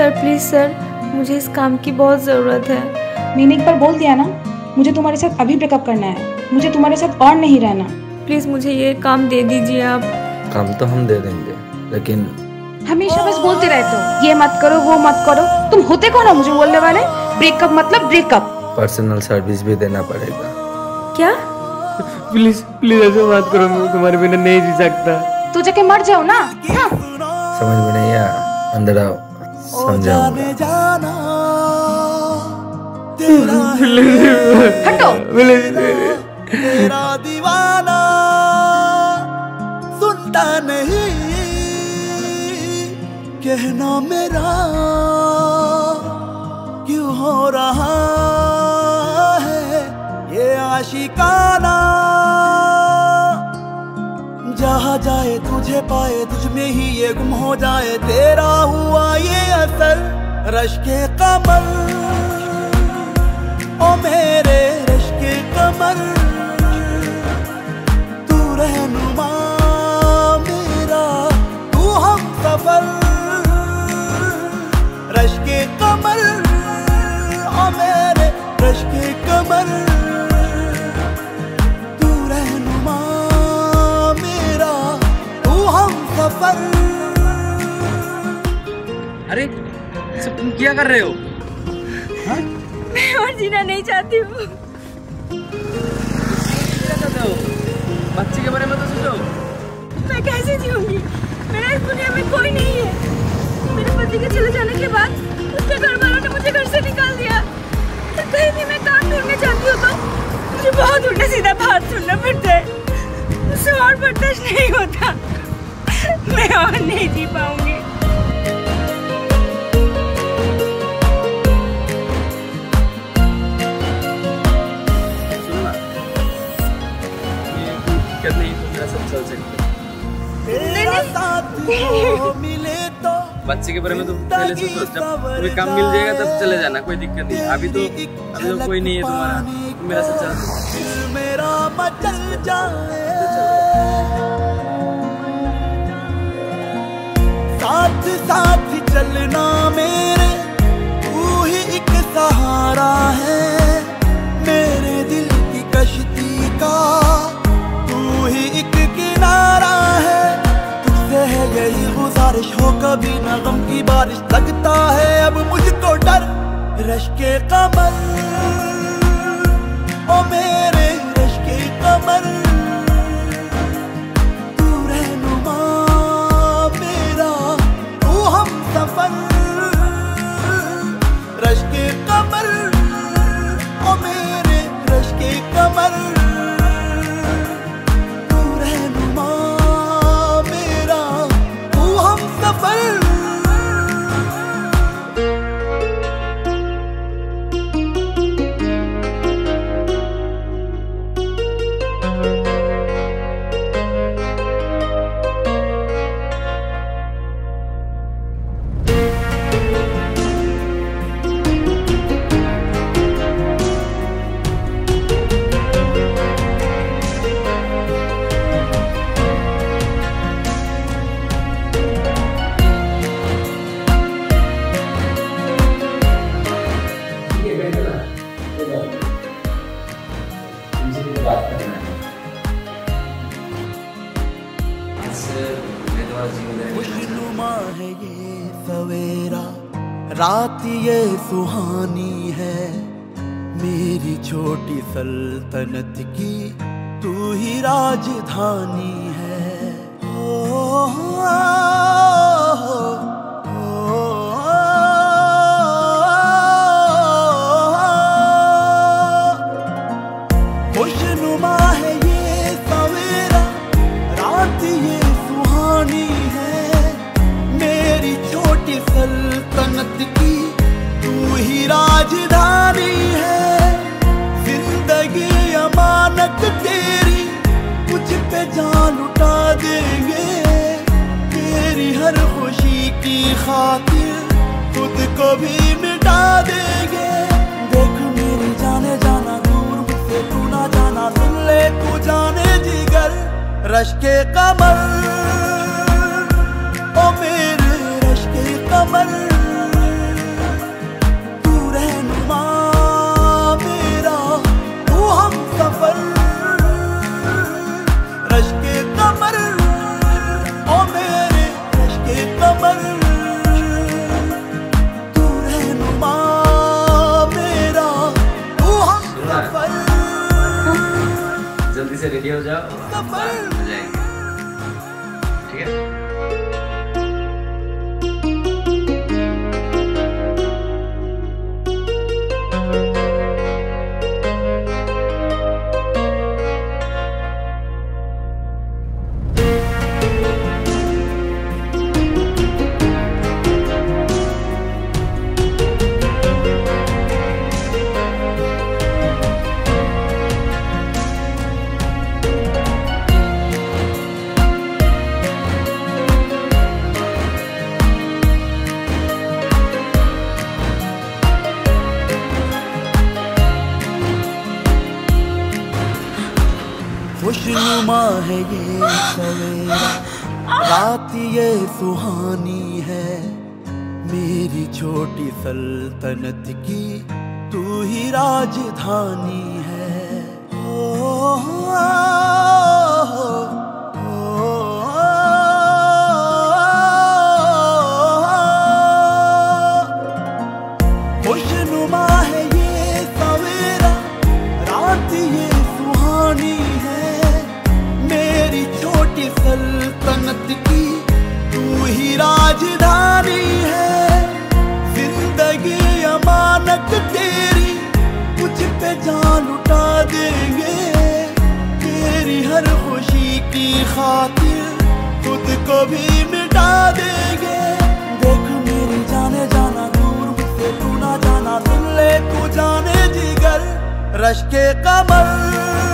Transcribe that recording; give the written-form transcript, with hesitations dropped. Sir please sir, मुझे इस काम की बहुत ज़रूरत है। मैंने एक बार बोल दिया ना, मुझे तुम्हारे साथ अभी ब्रेकअप करना है, मुझे तुम्हारे साथ और नहीं रहना। प्लीज़ मुझे ये काम दे दीजिए आप। काम तो हम दे देंगे, लेकिन हमेशा बस बोलते रहते हो ये मत करो वो मत करो। तुम होते कौन हो मुझे बोलने वाले? ब्रेकअप मतलब ब्रेकअप। पर्सनल सर्विस भी देना पड़ेगा क्या? प्लीज प्लीज ऐसे बात करो, मैं तुम्हारे बिना नहीं जी सकता। तू जाके मर जाओ ना। हाँ। समझ में नहीं आया, अंदर आओ समझाऊंगा। हटो। तेरा दीवाना सुनता नहीं, कहना मेरा क्यों हो रहा है ये आशिकाना। जहाँ जाए तुझे पाए, तुझ में ही ये गुम हो जाए, तेरा हुआ ये असर। रश्के कमर ओ मेरे रश्के कमर, तू रहनुमा मेरा, तू हम सफर। रश्के कमर ओ मेरे रश्के कमर, तू रहनुमा मेरा, तू हम सफर। अरे सब तुम क्या कर रहे हो? हाँ? मैं और जीना नहीं चाहती हूँ। क्या चाहते हो? बच्चे के बारे में तो सोचो। मैं कैसे जीऊँगी? मेरा इस दुनिया में कोई नहीं है। मेरे पति के चले जाने के बाद उसके घर वालों ने मुझे घर से निकाल दिया। तो कहीं भी मैं काम ढूंढने जाती हूँ तो मुझे बहुत उल्टा सीधा बात सुनना पड़ता है, उससे और बर्दाश्त नहीं होता। मैं और नहीं जी पाऊंगी। बच्चे के बारे में तो पहले सोचो, जब तुम्हें काम मिल जाएगा तब चले जाना, कोई दिक्कत नहीं। अभी तो कोई नहीं है तुम्हारा, मेरा सच्चा मेरा मचल जाए। साथ साथ चलना मेरे, तू ही एक सहारा है मेरे दिल की कश्ती का, तू ही एक किनारा है। यही गुजारिश हो कभी ना गम की बारिश, लगता है अब मुझको डर। रश्के कमर ओ मेरे रश्के कमर, तू रहनुमा मेरा, तू हम सफर। रश्के कमर ओ मेरे रश्के कमर, रात ये सुहानी है मेरी छोटी सल्तनत की, तू ही राजधानी है। खुशनुमा है ये सवेरा, रात ये सुहानी है मेरी छोटी सल्तनत की, तू ही राजधानी है। जिंदगी अमानत तेरी, मुझ पे जान उठा देंगे तेरी हर खुशी की खातिर, खुद को भी मिटा देंगे। देख मेरी जाने जाना, दूर मुझसे तू ना जाना, सुन ले तू जाने जिगर। रश्के कमर ओ मेरे रश्के कमर, से रेडी हो जाओ और बात हो जाएगी, ठीक है। खुशनुमा है ये सवेरा, रात ये सुहानी है, मेरी छोटी सल्तनत की तू ही राजधानी है। खुशनुमा है ये सवेरा, रात ये सुहानी है, सल्तनत की तू ही राजधानी है। जिंदगी अमानत तेरी, कुछ पे जान उठा देंगे, तेरी हर खुशी की खातिर खुद को भी मिटा देंगे। देख मेरी जाने जाना, दूर मुझसे तू ना जाना, सुन ले तू जाने जिगर रश्के कमर।